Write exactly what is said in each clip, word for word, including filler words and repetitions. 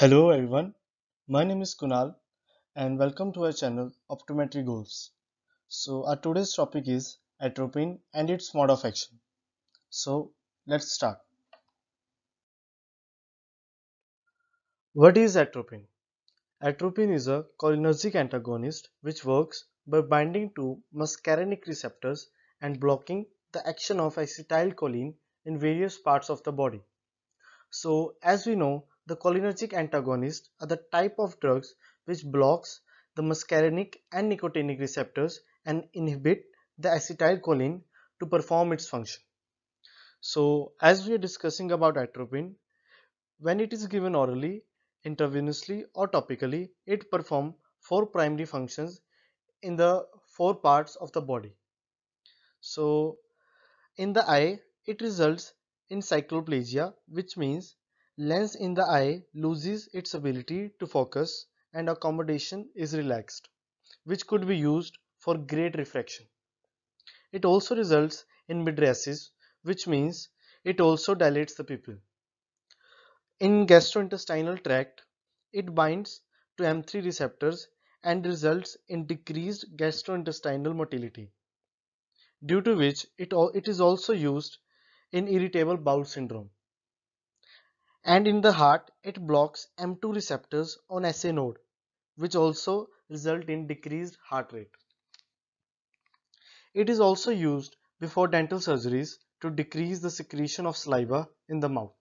Hello everyone, my name is Kunal and welcome to our channel Optometry Goals. So our today's topic is atropine and its mode of action. So let's start. What is atropine? Atropine is a cholinergic antagonist which works by binding to muscarinic receptors and blocking the action of acetylcholine in various parts of the body. So as we know, the cholinergic antagonists are the type of drugs which blocks the muscarinic and nicotinic receptors and inhibit the acetylcholine to perform its function. So as we are discussing about atropine, when it is given orally, intravenously or topically, it performs four primary functions in the four parts of the body. So in the eye, it results in cycloplegia, which means lens in the eye loses its ability to focus and accommodation is relaxed, which could be used for great refraction. It also results in mydriasis, which means it also dilates the pupil. In gastrointestinal tract, it binds to M three receptors and results in decreased gastrointestinal motility, due to which it, it is also used in irritable bowel syndrome. And in the heart, it blocks M two receptors on S A node, which also result in decreased heart rate. It is also used before dental surgeries to decrease the secretion of saliva in the mouth.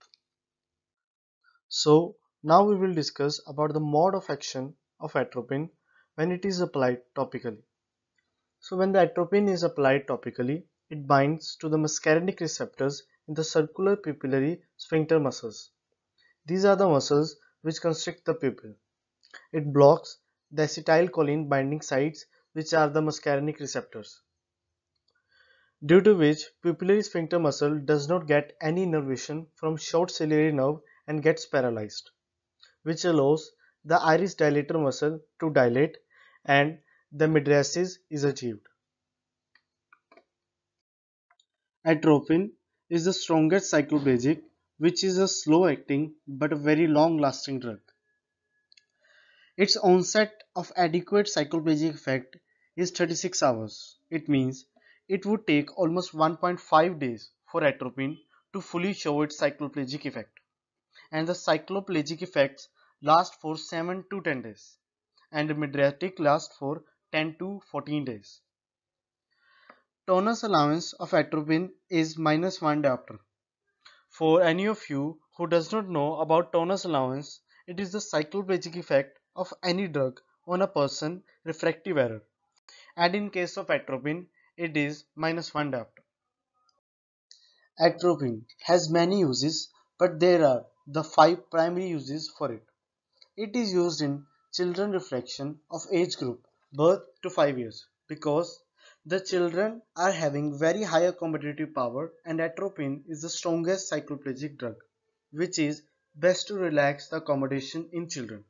So now we will discuss about the mode of action of atropine when it is applied topically. So when the atropine is applied topically, it binds to the muscarinic receptors in the circular pupillary sphincter muscles. These are the muscles which constrict the pupil. It blocks the acetylcholine binding sites, which are the muscarinic receptors, due to which pupillary sphincter muscle does not get any innervation from short ciliary nerve and gets paralyzed, which allows the iris dilator muscle to dilate and the mydriasis is achieved. Atropine is the strongest cycloplegic, which is a slow-acting but a very long-lasting drug. Its onset of adequate cycloplegic effect is thirty-six hours. It means it would take almost one point five days for atropine to fully show its cycloplegic effect. And the cycloplegic effects last for seven to ten days and the mydriatic lasts for ten to fourteen days. Tonus allowance of atropine is minus one diopter. For any of you who does not know about tonus allowance, it is the cycloplegic effect of any drug on a person refractive error, and in case of atropine, it is minus one diopter. Atropine has many uses, but there are the five primary uses for it. It is used in children refraction of age group birth to five years because the children are having very high accommodative power and atropine is the strongest cycloplegic drug, which is best to relax the accommodation in children.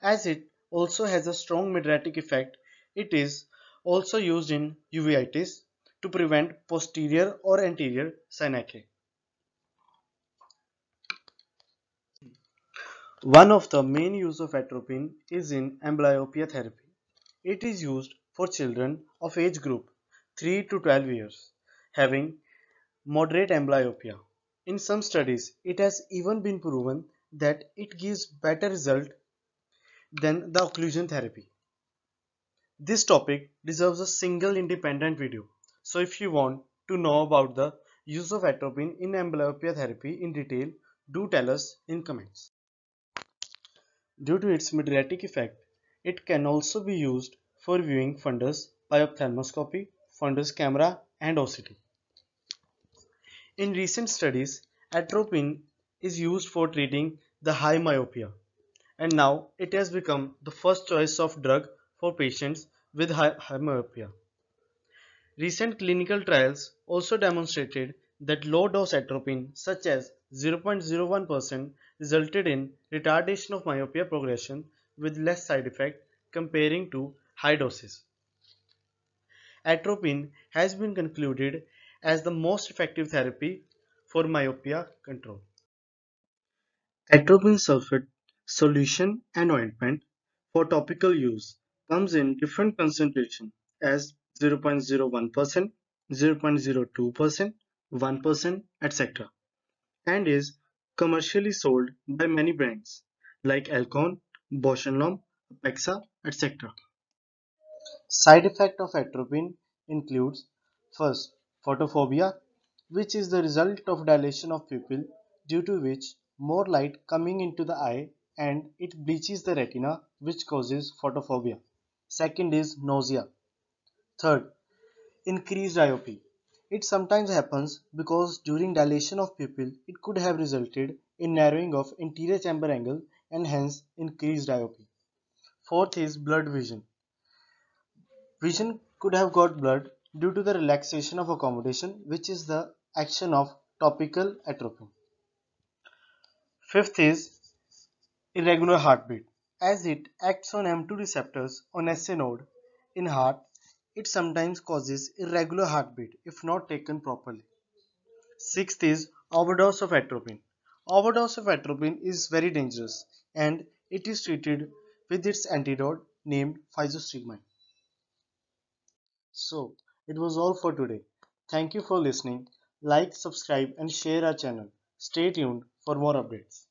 As it also has a strong mydriatic effect, it is also used in uveitis to prevent posterior or anterior sinae. One of the main use of atropine is in amblyopia therapy. It is used for children of age group three to twelve years having moderate amblyopia. In some studies, it has even been proven that it gives better result than the occlusion therapy. This topic deserves a single independent video. So if you want to know about the use of atropine in amblyopia therapy in detail, do tell us in comments. Due to its mydriatic effect, it can also be used for viewing fundus by ophthalmoscopy, fundus camera and O C T. In recent studies, atropine is used for treating the high myopia and now it has become the first choice of drug for patients with high, high myopia. Recent clinical trials also demonstrated that low dose atropine such as zero point zero one percent resulted in retardation of myopia progression with less side effect comparing to high doses. Atropine has been concluded as the most effective therapy for myopia control. Atropine sulphate Solution and ointment for topical use comes in different concentration as zero point zero one percent, zero point zero two percent, one percent, et cetera, and is commercially sold by many brands like Alcon, Bausch and Lomb, Apexa, et cetera. Side effect of atropine includes first photophobia, which is the result of dilation of pupil, due to which more light coming into the eye and it bleaches the retina, which causes photophobia. Second is nausea. Third, increased myopia. It sometimes happens because during dilation of pupil it could have resulted in narrowing of anterior chamber angle and hence increased myopia. Fourth is blurred vision. Vision could have got blurred due to the relaxation of accommodation, which is the action of topical atropine. Fifth is irregular heartbeat. As it acts on M two receptors on S A node in heart, it sometimes causes irregular heartbeat if not taken properly. Sixth is overdose of atropine. Overdose of atropine is very dangerous and it is treated with its antidote named physostigmine. So, it was all for today. Thank you for listening. Like, subscribe and share our channel. Stay tuned for more updates.